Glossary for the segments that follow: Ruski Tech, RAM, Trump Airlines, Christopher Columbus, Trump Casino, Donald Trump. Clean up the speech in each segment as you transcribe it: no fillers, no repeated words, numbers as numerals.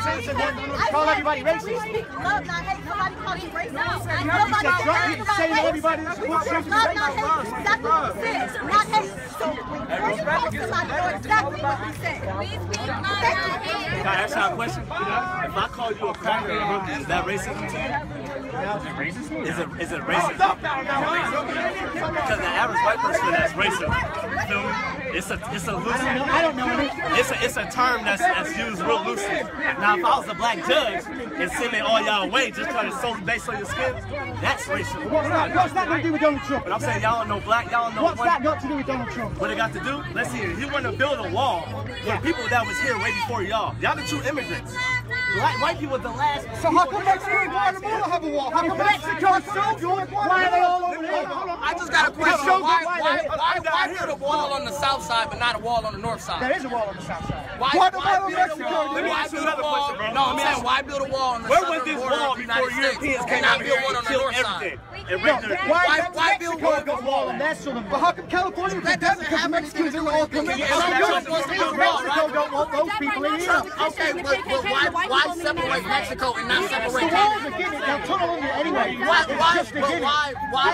sense of him to call everybody racist. Love, not hate. Nobody called you racist. Nobody saying everybody that's what Trump is racist. That's what we said. Not hate. When you call somebody, know exactly what we said. Can I ask you a question? If I call you a cracker, is that racist to you? Is it racist? Because the average white person is racist. It's a loose. I don't know. It's a term that's used real loosely. Now, if I was a black judge and sending all y'all away just trying to sow based on your skin, that's racial. What's that got to do with Donald Trump? But I'm saying y'all know black, y'all know. What's that got to do with Donald Trump? What it got to do? Let's see. He wanted to build a wall for people that was here way before y'all. Y'all the true immigrants. White people the last. So how come Mexico and Guatemala have a wall? How come Mexico is so good? Why are they all over here? I just got a question. Why build a wall on the south side but not a wall on the north side? There is a wall on the south side. Why build a wall? Let me ask you another question, bro. No, I'm saying why build a wall on the south side? Where was this wall before Europeans came out here and killed everything? Why build a wall on that sort of wall? But how come California that doesn't have Mexicans in the whole community? Mexico don't want those people in here. Okay, but why? Why separate Mexico and not separate Canada? Anyway, why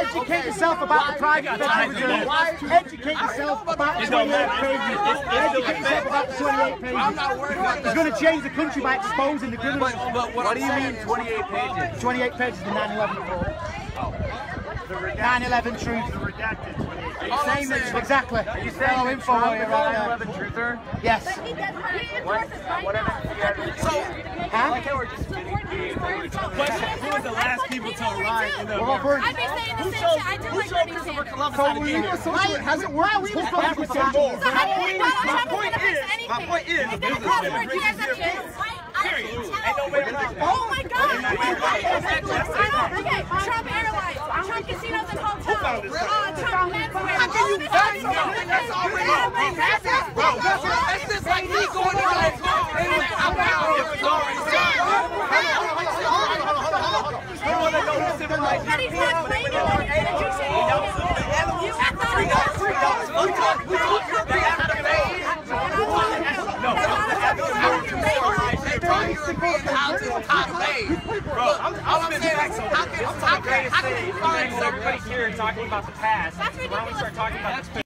educate yourself about the private language? Why educate yourself about the 28 pages? Educate yourself about the 28 pages. I'm not worried about that. It's going to change the country by exposing the criminals. But what do you mean 28 pages? 28 pages of the 9/11 report. 9/11 truth. The redacted 28 pages. Exactly. Are you saying the 9/11 truther? Yes. Who was the last people to arrive in the world? I've been saying the same shit. I do like Christopher Columbus. So when you were socialist, has it worked? Who's Africa? My point is, oh my God! Okay, Trump Airlines, Trump Casino in Hong Kong, Trump Menswear. How can you find something that's already wrong? That's just like me going in my car and I'm Everybody here talking about the past. That's when we start talking about